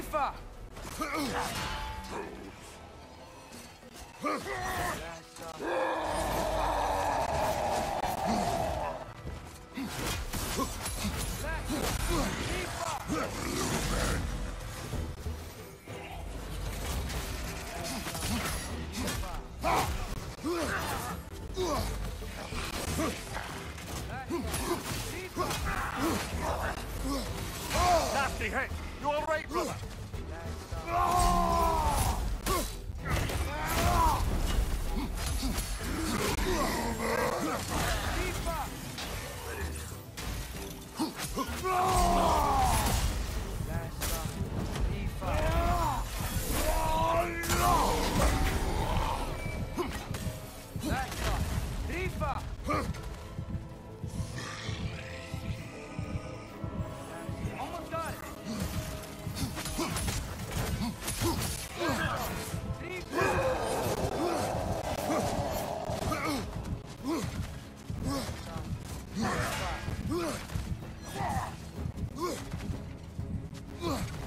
FIFA! Nasty hit! You all right, brother? Ugh!